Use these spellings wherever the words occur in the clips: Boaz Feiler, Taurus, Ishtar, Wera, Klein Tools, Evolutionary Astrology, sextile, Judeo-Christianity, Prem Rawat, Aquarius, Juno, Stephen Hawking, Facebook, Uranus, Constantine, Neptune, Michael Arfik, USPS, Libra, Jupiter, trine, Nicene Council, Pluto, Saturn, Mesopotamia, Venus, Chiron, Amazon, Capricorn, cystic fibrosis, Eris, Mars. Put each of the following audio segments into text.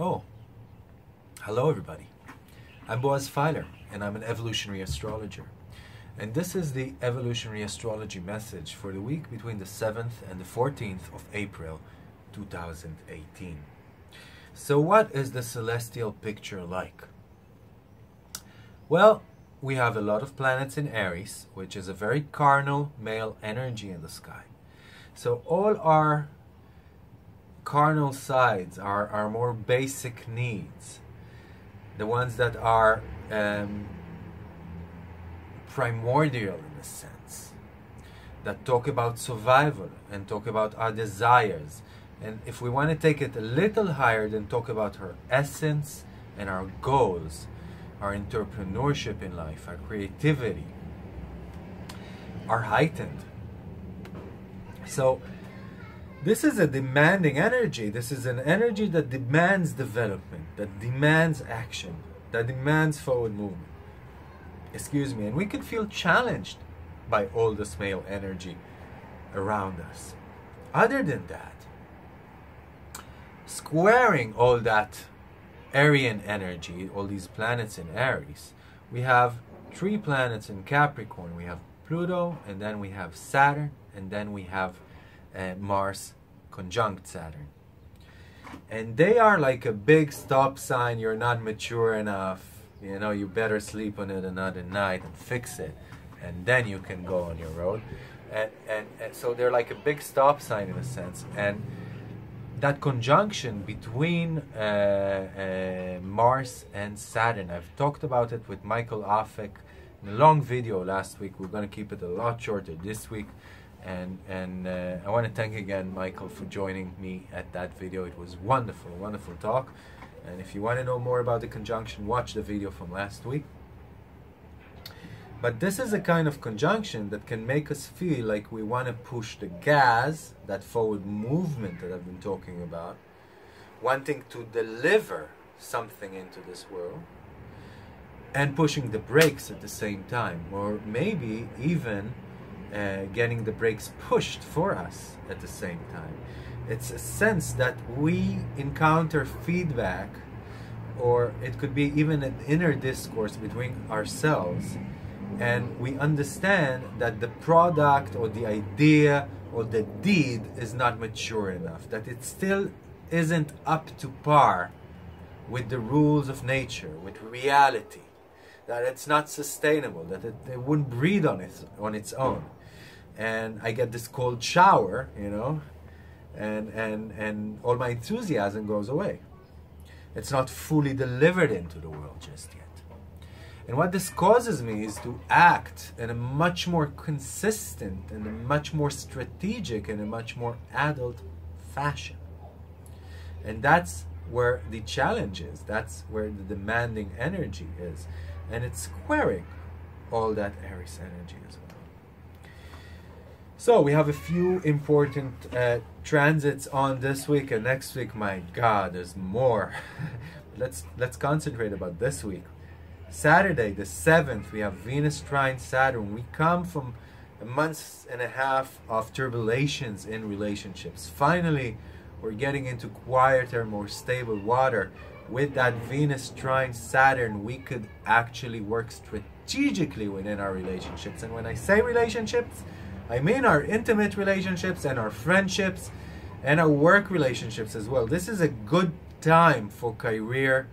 Oh, hello everybody. I'm Boaz Feiler and I'm an evolutionary astrologer. And this is the evolutionary astrology message for the week between the 7th and the 14th of April 2018. So what is the celestial picture like? Well, we have a lot of planets in Eris, which is a very carnal male energy in the sky. So all our carnal sides are our more basic needs, the ones that are primordial in a sense, that talk about survival and talk about our desires. And if we want to take it a little higher, then talk about our essence and our goals, our entrepreneurship in life, our creativity, are heightened. So this is a demanding energy. This is an energy that demands development, that demands action, that demands forward movement. Excuse me. And we can feel challenged by all this male energy around us. Other than that, squaring all that Aryan energy, all these planets in Aries, we have three planets in Capricorn. We have Pluto, and then we have Saturn, and then we have Mars conjunct Saturn, and they are like a big stop sign. You're not mature enough, you know, you better sleep on it another night and fix it, and then you can go on your road. And so they're like a big stop sign in a sense. And that conjunction between Mars and Saturn, I've talked about it with Michael Arfik in a long video last week. We're going to keep it a lot shorter this week. And I want to thank again Michael for joining me at that video. It was wonderful, wonderful talk. And if you want to know more about the conjunction, watch the video from last week. But this is a kind of conjunction that can make us feel like we want to push the gas, that forward movement that I've been talking about, wanting to deliver something into this world, and pushing the brakes at the same time, or maybe even getting the brakes pushed for us at the same time. It's a sense that we encounter feedback, or it could be even an inner discourse between ourselves, and we understand that the product or the idea or the deed is not mature enough, that it still isn't up to par with the rules of nature, with reality, that it's not sustainable, that it wouldn't breathe on its own. And I get this cold shower, you know, and all my enthusiasm goes away. It's not fully delivered into the world just yet. And what this causes me is to act in a much more consistent and a much more strategic and a much more adult fashion. And that's where the challenge is. That's where the demanding energy is. And it's squaring all that Aries energy as well. So we have a few important transits on this week, and next week, my God, there's more. let's concentrate about this week. Saturday the 7th, we have Venus trine Saturn. We come from a month and a half of turbulations in relationships. Finally, we're getting into quieter, more stable water. With that Venus trine Saturn, we could actually work strategically within our relationships. And when I say relationships, I mean our intimate relationships and our friendships and our work relationships as well. This is a good time for career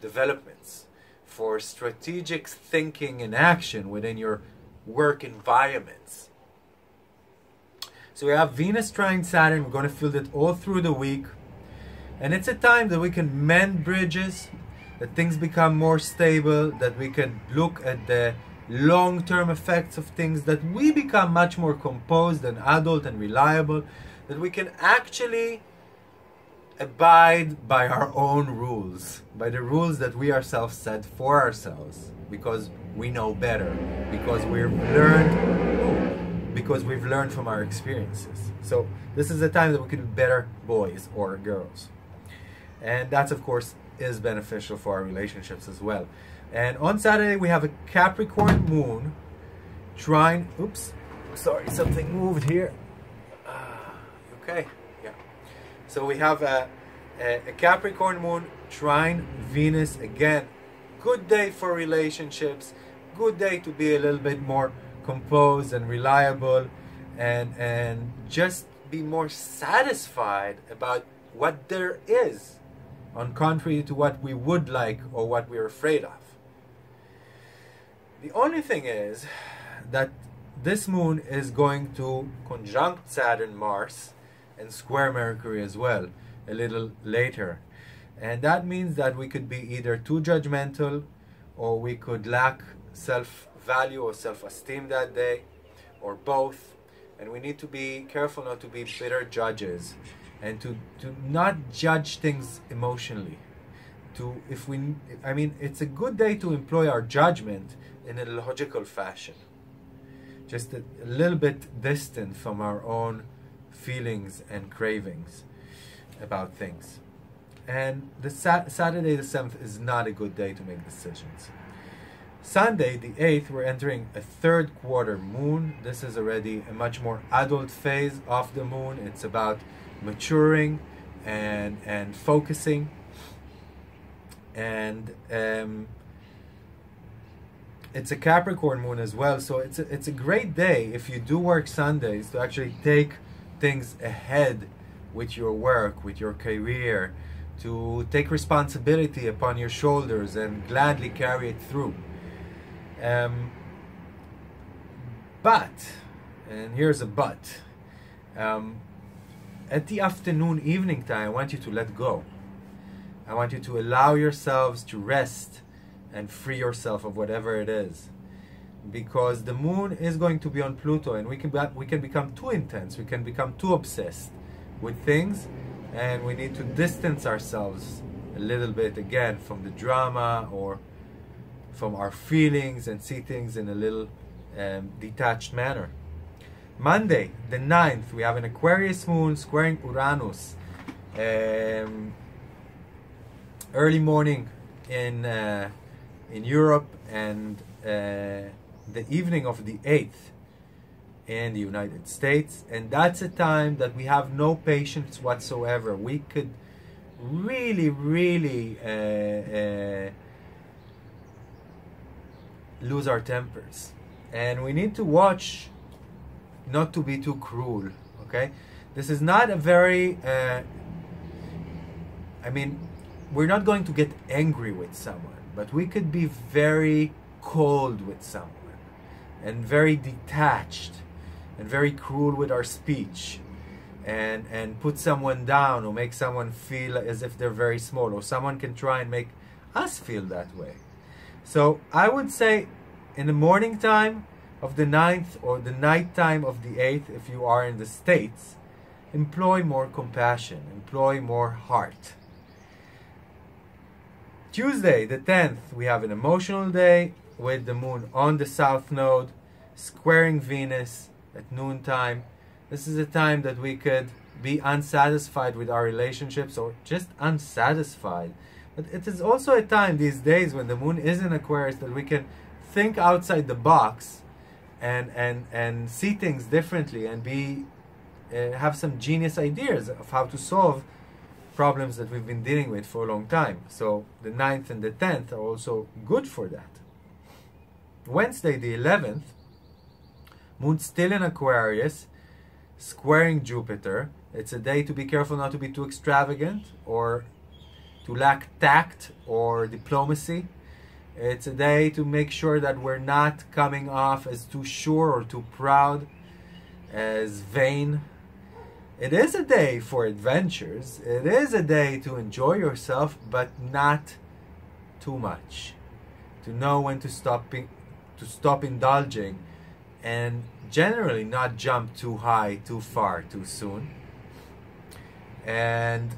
developments, for strategic thinking and action within your work environments. So we have Venus trine Saturn. We're going to feel that all through the week. And it's a time that we can mend bridges, that things become more stable, that we can look at the long-term effects of things, that we become much more composed and adult and reliable, that we can actually abide by our own rules, by the rules that we ourselves set for ourselves, because we know better, because we've learned because we've learned from our experiences. So this is a time that we can be better boys or girls. And that, of course, is beneficial for our relationships as well. And on Saturday, we have a Capricorn moon trine. Oops, sorry, something moved here. Okay, yeah. So we have a Capricorn moon trine Venus again. Good day for relationships. Good day to be a little bit more composed and reliable, and just be more satisfied about what there is, on contrary to what we would like or what we're afraid of. The only thing is that this moon is going to conjunct Saturn, Mars, and square Mercury as well a little later. And that means that we could be either too judgmental, or we could lack self-value or self-esteem that day, or both. And we need to be careful not to be bitter judges, and to not judge things emotionally. I mean, it's a good day to employ our judgment in a logical fashion, just a little bit distant from our own feelings and cravings about things. And the Saturday the 7th is not a good day to make decisions. Sunday the 8th, we're entering a third quarter moon. This is already a much more adult phase of the moon. It's about maturing and focusing, and it's a Capricorn moon as well, so it's a great day if you do work Sundays to actually take things ahead with your work, with your career, to take responsibility upon your shoulders and gladly carry it through. But, and here's a but, at the afternoon, evening time, I want you to let go. I want you to allow yourselves to rest and free yourself of whatever it is. Because the moon is going to be on Pluto, and we can become too intense, we can become too obsessed with things, and we need to distance ourselves a little bit again from the drama or from our feelings, and see things in a little detached manner. Monday, the 9th, we have an Aquarius moon squaring Uranus. Early morning in Europe, and the evening of the 8th in the United States. And that's a time that we have no patience whatsoever. We could really, really lose our tempers. And we need to watch not to be too cruel, okay? This is not a very, I mean, we're not going to get angry with someone, but we could be very cold with someone, and very detached, and very cruel with our speech, and put someone down, or make someone feel as if they're very small, or someone can try and make us feel that way. So I would say in the morning time of the 9th or the night time of the 8th, if you are in the States, employ more compassion, employ more heart. Tuesday the 10th, we have an emotional day with the moon on the south node squaring Venus at noontime. This is a time that we could be unsatisfied with our relationships, or just unsatisfied. But it is also a time these days, when the moon is in Aquarius, that we can think outside the box and see things differently, and be have some genius ideas of how to solve problems that we've been dealing with for a long time. So the 9th and the 10th are also good for that. Wednesday the 11th, moon still in Aquarius squaring Jupiter. It's a day to be careful not to be too extravagant, or to lack tact or diplomacy. It's a day to make sure that we're not coming off as too sure or too proud, as vain. It is a day for adventures. It is a day to enjoy yourself, but not too much. To know when to stop indulging, and generally not jump too high, too far, too soon. And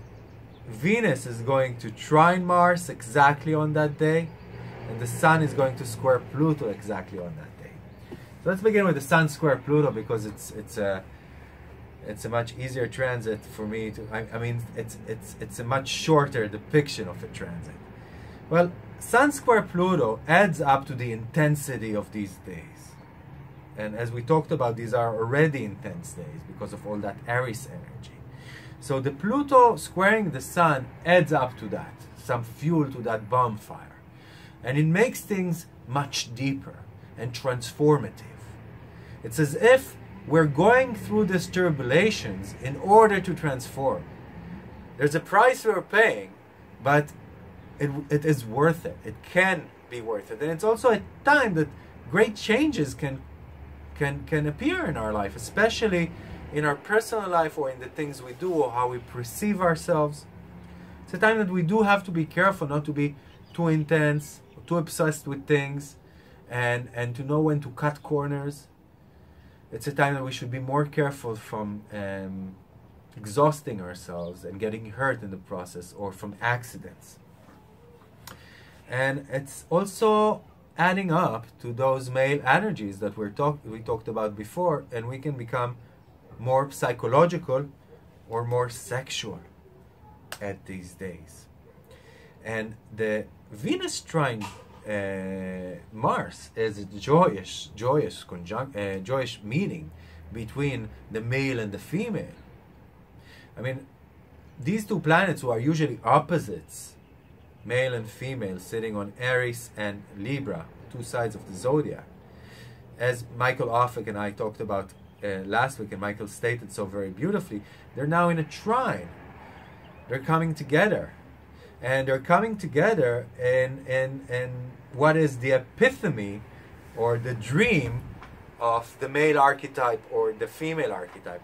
Venus is going to trine Mars exactly on that day. And the Sun is going to square Pluto exactly on that day. So let's begin with the Sun square Pluto, because it's a much easier transit for me to, I mean it's a much shorter depiction of a transit. Well, Sun square Pluto adds up to the intensity of these days, and as we talked about, these are already intense days because of all that Eris energy. So the Pluto squaring the Sun adds up to that, some fuel to that bonfire, and it makes things much deeper and transformative. It's as if we're going through these turbulations in order to transform. There's a price we're paying, but it is worth it. It can be worth it. And it's also a time that great changes can appear in our life, especially in our personal life or in the things we do or how we perceive ourselves. It's a time that we do have to be careful not to be too intense, too obsessed with things, and to know when to cut corners. It's a time that we should be more careful from exhausting ourselves and getting hurt in the process, or from accidents. And it's also adding up to those male energies that we talked about before, and we can become more psychological or more sexual at these days. And the Venus trine Mars is a joyous meeting between the male and the female. I mean, these two planets, who are usually opposites, male and female, sitting on Eris and Libra, two sides of the zodiac, as Michael Arfik and I talked about last week, and Michael stated so very beautifully, they're now in a trine. They're coming together. And they're coming together in what is the epitome or the dream of the male archetype or the female archetype.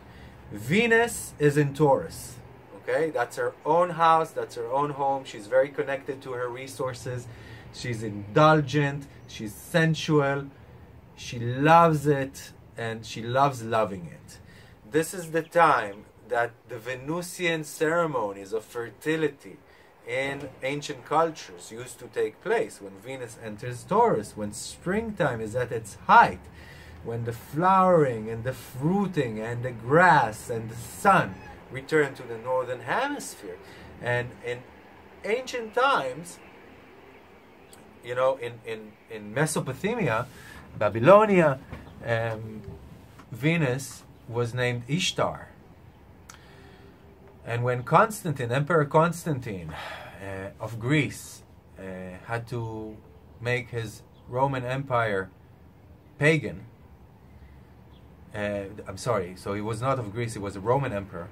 Venus is in Taurus, okay? That's her own house, that's her own home. She's very connected to her resources. She's indulgent, she's sensual, she loves it, and she loves loving it. This is the time that the Venusian ceremonies of fertility in ancient cultures used to take place, when Venus enters Taurus, when springtime is at its height, when the flowering and the fruiting and the grass and the sun return to the northern hemisphere. And in ancient times, you know, in Mesopotamia, Babylonia, Venus was named Ishtar. And when Constantine, Emperor Constantine of Greece, had to make his Roman Empire pagan, I'm sorry, so he was not of Greece, he was a Roman emperor.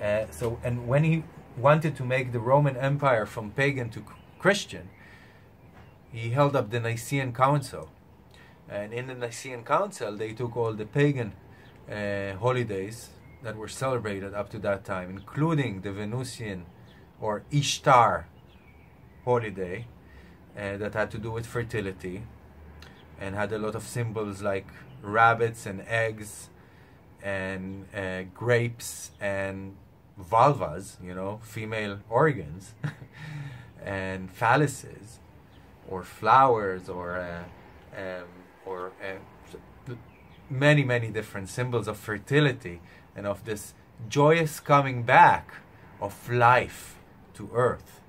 And when he wanted to make the Roman Empire from pagan to Christian, he held up the Nicene Council. And in the Nicene Council, they took all the pagan holidays that were celebrated up to that time, including the Venusian or Ishtar holiday that had to do with fertility and had a lot of symbols like rabbits and eggs and grapes and vulvas, you know, female organs, and phalluses or flowers or many, many different symbols of fertility and of this joyous coming back of life to earth.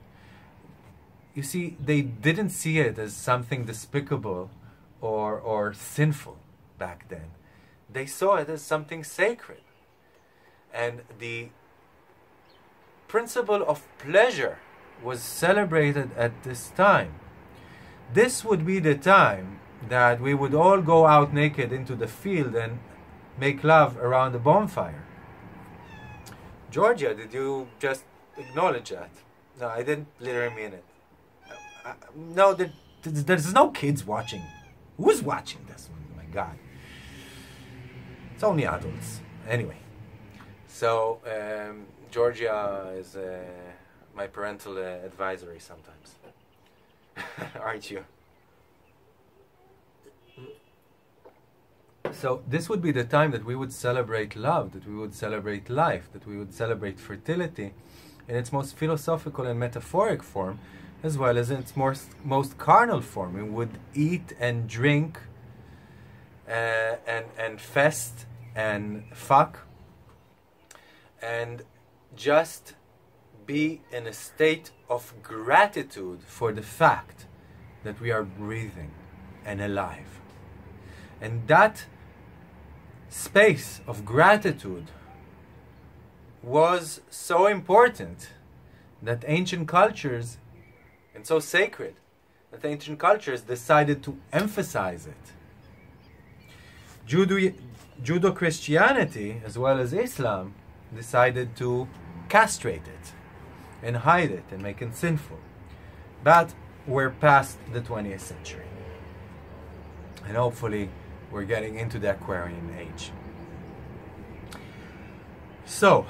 You see, they didn't see it as something despicable or sinful back then. They saw it as something sacred. And the principle of pleasure was celebrated at this time. This would be the time that we would all go out naked into the field and make love around the bonfire. Georgia, did you just acknowledge that? No, I didn't literally mean it. No, there's no kids watching. Who's watching this one? Oh my God. It's only adults. Anyway. So, Georgia is my parental advisory sometimes. Aren't you? So this would be the time that we would celebrate love, that we would celebrate life, that we would celebrate fertility in its most philosophical and metaphoric form, as well as in its most carnal form. We would eat and drink and fest and fuck and just be in a state of gratitude for the fact that we are breathing and alive. And that space of gratitude was so important that ancient cultures, and so sacred, that ancient cultures decided to emphasize it. Judeo-Christianity, as well as Islam, decided to castrate it and hide it and make it sinful. But we're past the 20th century. And hopefully we're getting into the Aquarian age. So,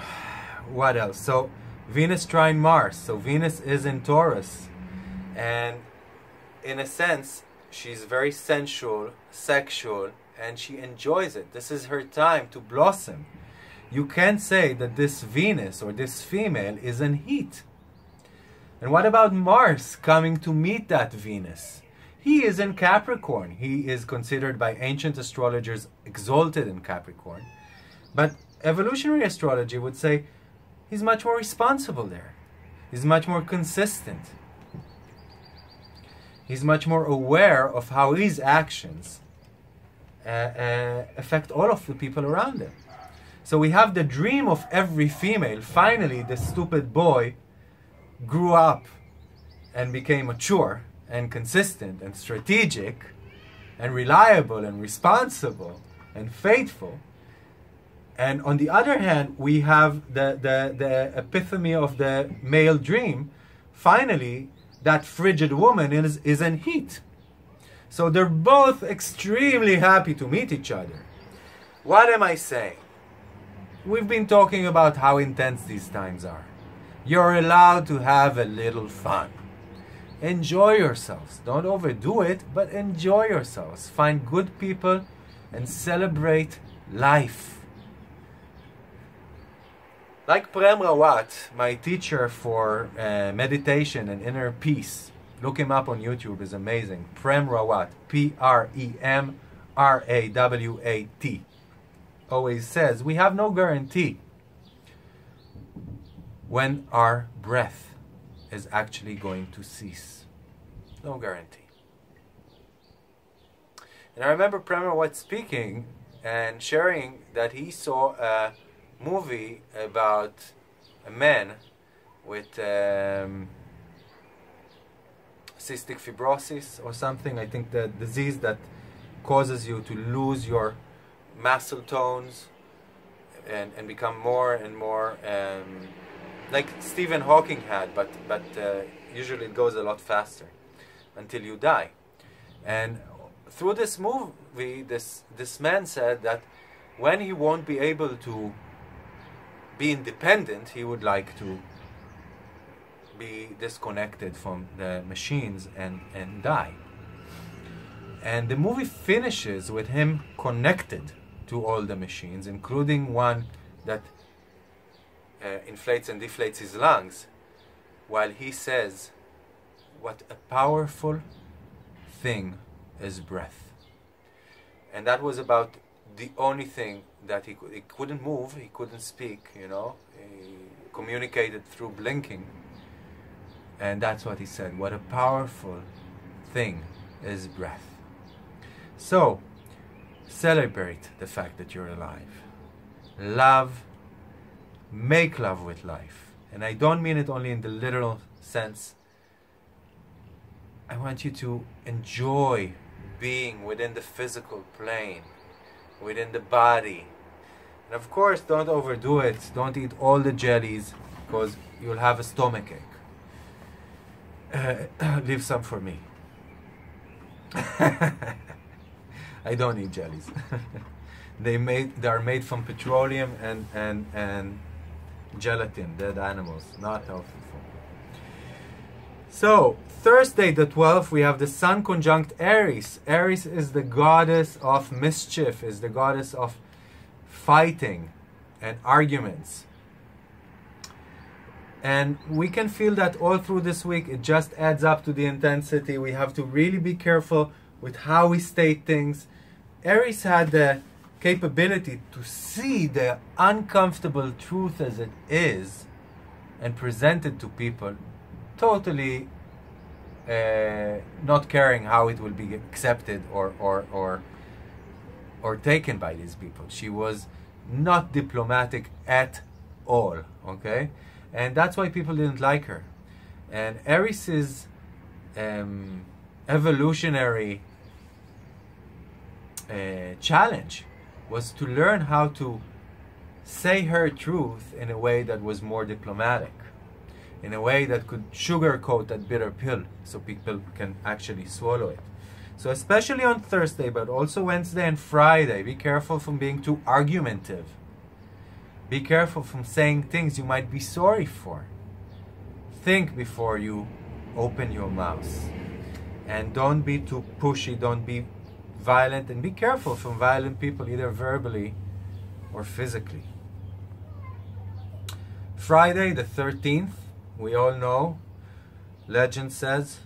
what else? So, Venus trine Mars. So, Venus is in Taurus. And in a sense, she's very sensual, sexual, and she enjoys it. This is her time to blossom. You can't say that this Venus or this female is in heat. And what about Mars coming to meet that Venus? He is in Capricorn. He is considered by ancient astrologers exalted in Capricorn. But evolutionary astrology would say he's much more responsible there. He's much more consistent. He's much more aware of how his actions affect all of the people around him. So we have the dream of every female. Finally, the stupid boy grew up and became mature and consistent and strategic and reliable and responsible and faithful. And on the other hand, we have the epitome of the male dream. Finally, that frigid woman is in heat. So they're both extremely happy to meet each other. What am I saying? We've been talking about how intense these times are. You're allowed to have a little fun. Enjoy yourselves. Don't overdo it, but enjoy yourselves. Find good people and celebrate life. Like Prem Rawat, my teacher for meditation and inner peace, look him up on YouTube, is amazing. Prem Rawat, P-R-E-M-R-A-W-A-T, always says, we have no guarantee when our breath is actually going to cease. No guarantee. And I remember Prem Rawat speaking and sharing that he saw a movie about a man with cystic fibrosis or something, I think the disease that causes you to lose your muscle tones and become more and more like Stephen Hawking had, but usually it goes a lot faster until you die. And through this movie, this man said that when he won't be able to be independent, he would like to be disconnected from the machines and die. And the movie finishes with him connected to all the machines, including one that inflates and deflates his lungs, while he says, "What a powerful thing is breath." And that was about the only thing that he could. He couldn't move, he couldn't speak, you know, he communicated through blinking. And that's what he said, what a powerful thing is breath. So, celebrate the fact that you're alive. Love, make love with life. And I don't mean it only in the literal sense. I want you to enjoy being within the physical plane, within the body. And of course, don't overdo it. Don't eat all the jellies, because you'll have a stomachache. Leave some for me. I don't eat jellies. They are made from petroleum and gelatin, dead animals, not healthy food. So Thursday the 12th, we have the Sun conjunct Eris. Eris is the goddess of mischief, is the goddess of fighting and arguments. And we can feel that all through this week. It just adds up to the intensity. We have to really be careful with how we state things Eris had the capability to see the uncomfortable truth as it is and present it to people, totally not caring how it will be accepted or taken by these people. She was not diplomatic at all, okay? And that's why people didn't like her. And Eris's evolutionary challenge was to learn how to say her truth in a way that was more diplomatic, in a way that could sugarcoat that bitter pill so people can actually swallow it. So especially on Thursday, but also Wednesday and Friday, be careful from being too argumentative. Be careful from saying things you might be sorry for. Think before you open your mouth. And don't be too pushy, don't be violent, and be careful from violent people, either verbally or physically. Friday the 13th, we all know, legend says,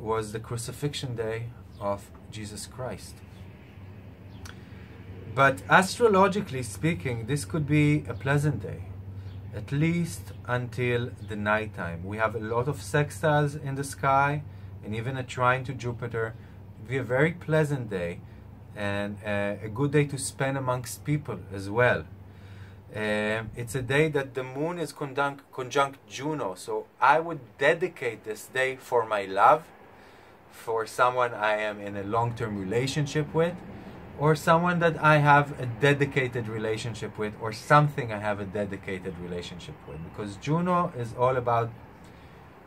was the crucifixion day of Jesus Christ. But astrologically speaking, this could be a pleasant day, at least until the nighttime. We have a lot of sextiles in the sky, and even a trine to Jupiter. It'd be a very pleasant day, and a good day to spend amongst people as well. It's a day that the moon is conjunct Juno, so I would dedicate this day for my love, for someone I am in a long-term relationship with, or someone that I have a dedicated relationship with, or something I have a dedicated relationship with, because Juno is all about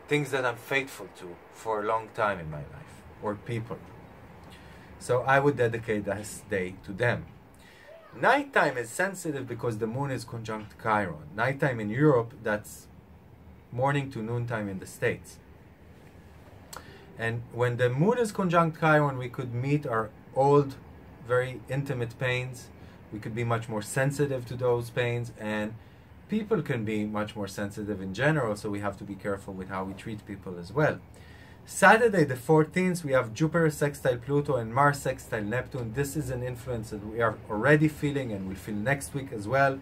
things that I'm faithful to for a long time in my life, or people. So I would dedicate this day to them. Nighttime is sensitive because the moon is conjunct Chiron. Nighttime in Europe, that's morning to noontime in the States. And when the moon is conjunct Chiron, we could meet our old, very intimate pains. We could be much more sensitive to those pains, and people can be much more sensitive in general, so we have to be careful with how we treat people as well. Saturday the 14th, we have Jupiter sextile Pluto and Mars sextile Neptune. This is an influence that we are already feeling and will feel next week as well.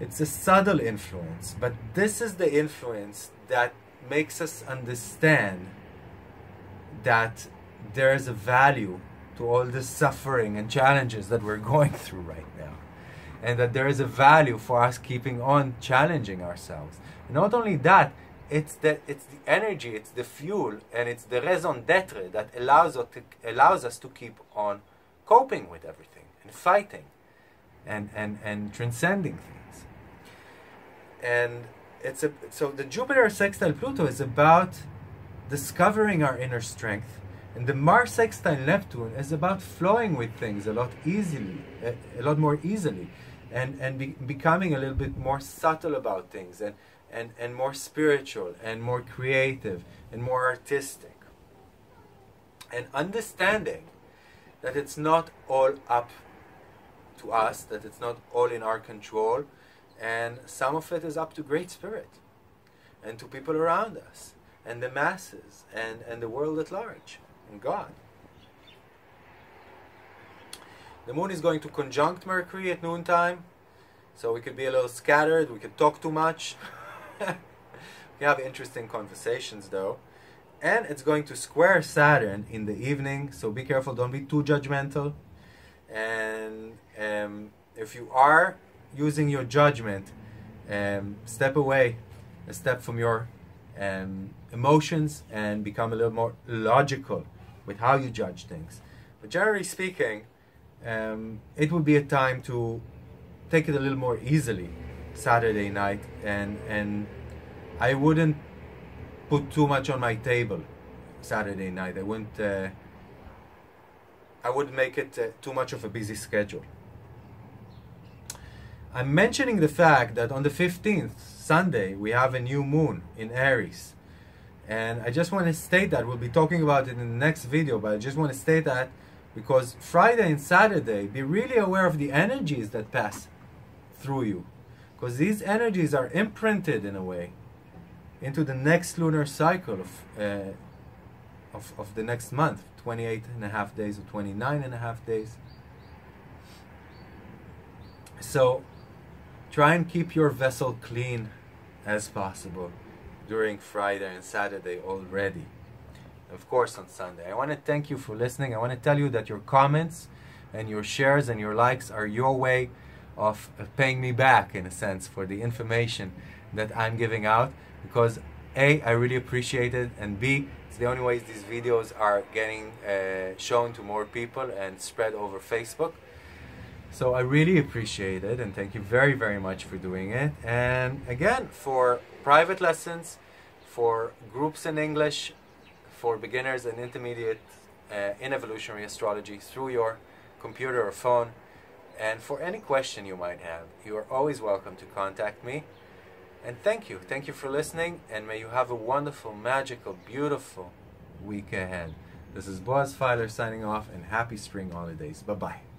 It's a subtle influence, but this is the influence that makes us understand that there is a value to all the suffering and challenges that we're going through right now, and that there is a value for us keeping on challenging ourselves. And not only that, it's the energy, it's the fuel, and it's the raison d'etre that allows us to keep on coping with everything and fighting and transcending things. And so the Jupiter sextile Pluto is about discovering our inner strength, and the Mars sextile Neptune is about flowing with things a lot more easily, and becoming a little bit more subtle about things, and more spiritual, and more creative, and more artistic. And understanding that it's not all up to us, that it's not all in our control, and some of it is up to Great Spirit, and to people around us, and the masses, and the world at large, and God. The moon is going to conjunct Mercury at noontime, so we could be a little scattered, we could talk too much. We have interesting conversations though. And it's going to square Saturn in the evening, so be careful, don't be too judgmental. And if you are using your judgment, step away a step from your emotions and become a little more logical with how you judge things. But generally speaking, it will be a time to take it a little more easily Saturday night, and I wouldn't put too much on my table Saturday night. I wouldn't make it too much of a busy schedule. I'm mentioning the fact that on the 15th, Sunday, we have a new moon in Aries, and I just want to state that we'll be talking about it in the next video, but I just want to state that because Friday and Saturday, be really aware of the energies that pass through you, because these energies are imprinted in a way into the next lunar cycle of the next month, 28 and a half days or 29 and a half days. So try and keep your vessel clean as possible during Friday and Saturday already. Of course, on Sunday. I want to thank you for listening. I want to tell you that your comments and your shares and your likes are your way of paying me back, in a sense, for the information that I'm giving out, because A, I really appreciate it, and B, it's the only way these videos are getting shown to more people and spread over Facebook. So I really appreciate it, and thank you very, very much for doing it. And again, for private lessons, for groups in English, for beginners and intermediate in evolutionary astrology through your computer or phone, and for any question you might have, you are always welcome to contact me. And thank you for listening, and may you have a wonderful, magical, beautiful week ahead. This is Boaz Feiler signing off, and happy spring holidays. Bye-bye.